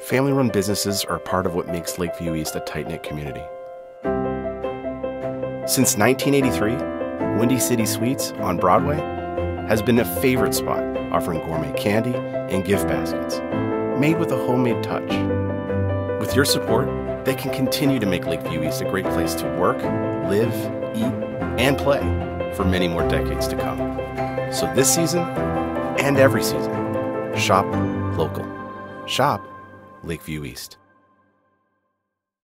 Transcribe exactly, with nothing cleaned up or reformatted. Family-run businesses are part of what makes Lakeview East a tight-knit community. Since nineteen eighty-three, Windy City Sweets on Broadway has been a favorite spot, offering gourmet candy and gift baskets, made with a homemade touch. With your support, they can continue to make Lakeview East a great place to work, live, eat, and play for many more decades to come. So this season, and every season, shop local. Shop Lakeview East.